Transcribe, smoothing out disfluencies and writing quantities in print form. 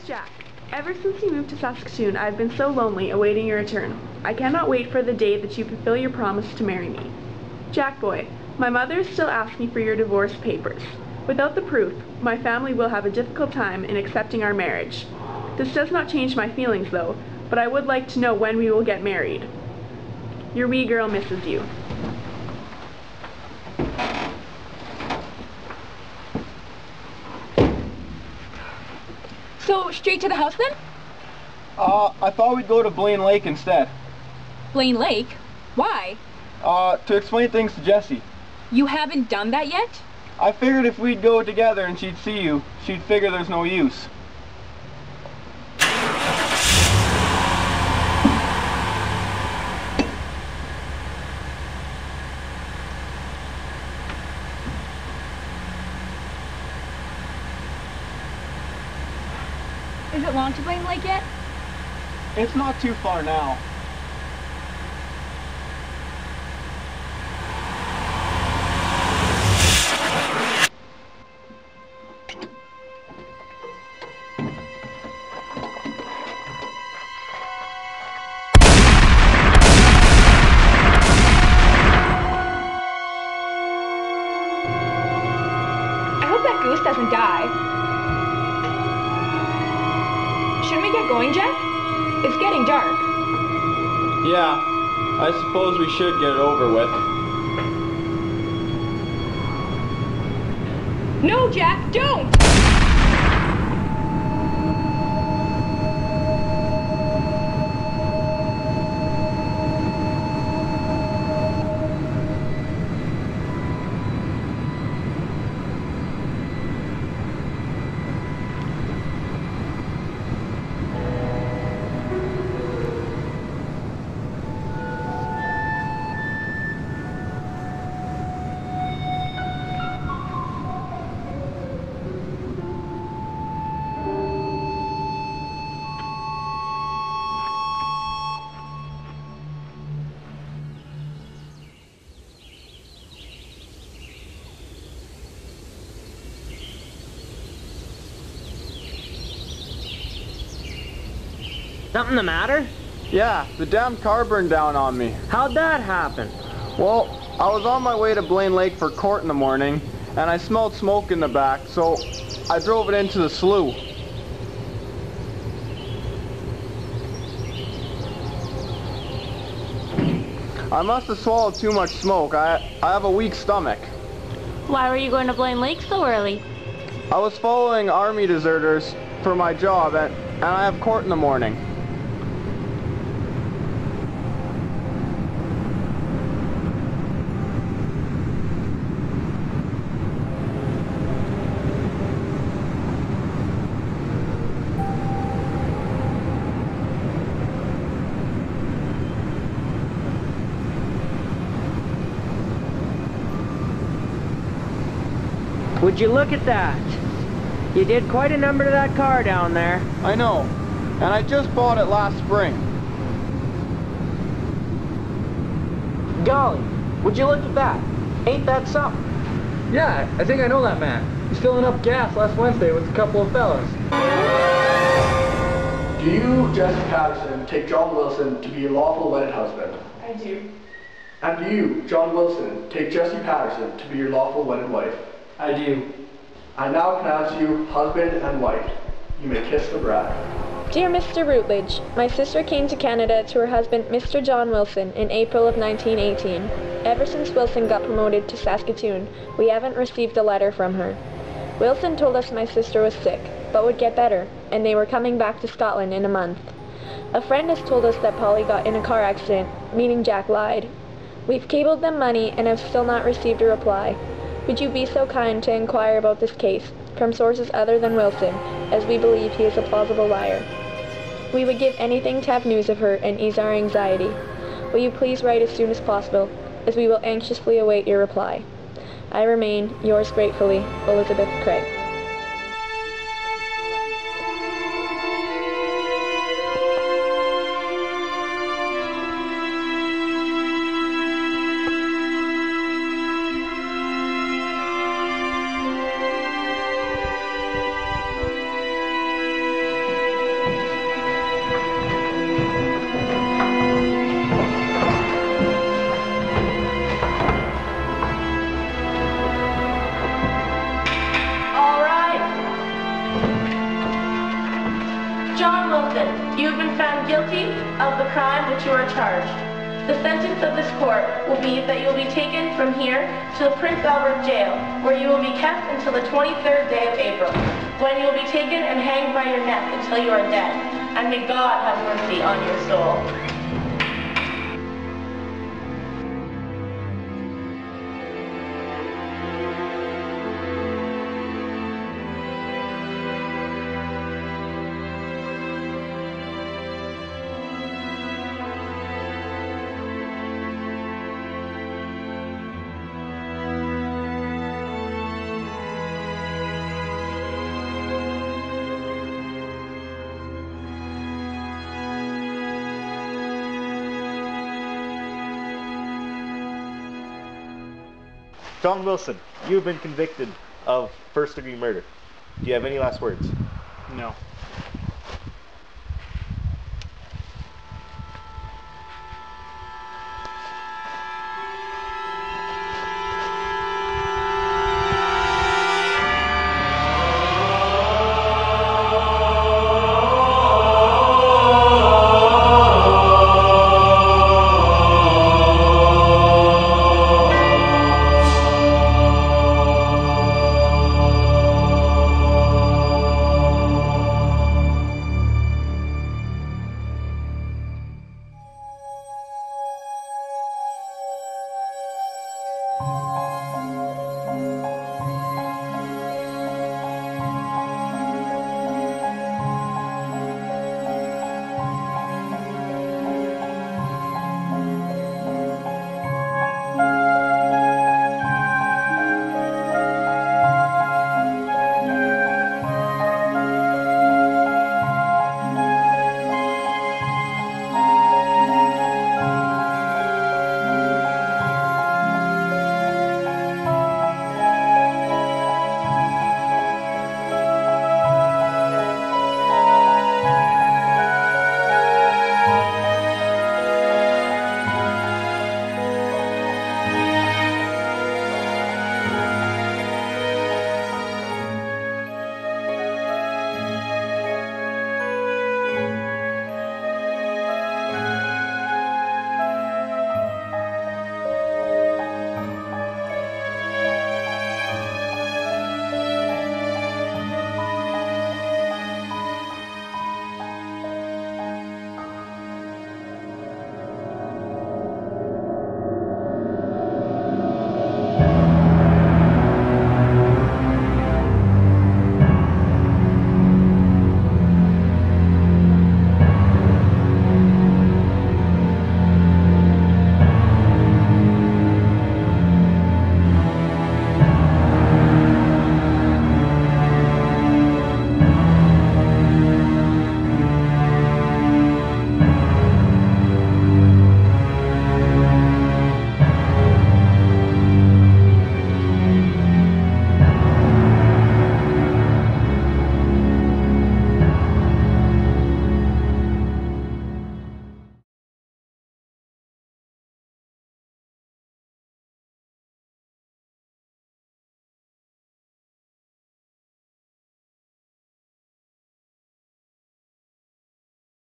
It's Jack. Ever since you moved to Saskatoon, I've been so lonely, awaiting your return. I cannot wait for the day that you fulfill your promise to marry me. Jack boy, my mother is still asking for your divorce papers. Without the proof, my family will have a difficult time in accepting our marriage. This does not change my feelings, though, but I would like to know when we will get married. Your wee girl misses you. So, straight to the house then? I thought we'd go to Blaine Lake instead. Blaine Lake? Why? To explain things to Jessie. You haven't done that yet? I figured if we'd go together and she'd see you, she'd figure there's no use. Is it long to Blaine Lake yet? It's not too far now. I hope that goose doesn't die. Shouldn't we get going, Jack? It's getting dark. Yeah, I suppose we should get it over with. No, Jack, don't! Something the matter? Yeah, the damn car burned down on me. How'd that happen? Well, I was on my way to Blaine Lake for court in the morning, and I smelled smoke in the back, so I drove it into the slough. I must have swallowed too much smoke. I have a weak stomach. Why were you going to Blaine Lake so early? I was following army deserters for my job, and I have court in the morning. Would you look at that? You did quite a number to that car down there. I know, and I just bought it last spring. Golly, would you look at that? Ain't that something? Yeah, I think I know that man. He's filling up gas last Wednesday with a couple of fellas. Do you, Jesse Patterson, take John Wilson to be your lawful wedded husband? I do. And do you, John Wilson, take Jesse Patterson to be your lawful wedded wife? I do. I now pronounce you husband and wife. You may kiss the bride. Dear Mr. Routledge, my sister came to Canada to her husband, Mr. John Wilson, in April of 1918. Ever since Wilson got promoted to Saskatoon, we haven't received a letter from her. Wilson told us my sister was sick, but would get better, and they were coming back to Scotland in a month. A friend has told us that Polly got in a car accident, meaning Jack lied. We've cabled them money and have still not received a reply. Would you be so kind to inquire about this case from sources other than Wilson, as we believe he is a plausible liar. We would give anything to have news of her and ease our anxiety. Will you please write as soon as possible, as we will anxiously await your reply. I remain, yours gratefully, Elizabeth Craig. which you are charged. The sentence of this court will be that you will be taken from here to the Prince Albert Jail, where you will be kept until the 23rd day of April, when you will be taken and hanged by your neck until you are dead. And may God have mercy on your soul. John Wilson, you've been convicted of first-degree murder. Do you have any last words? No.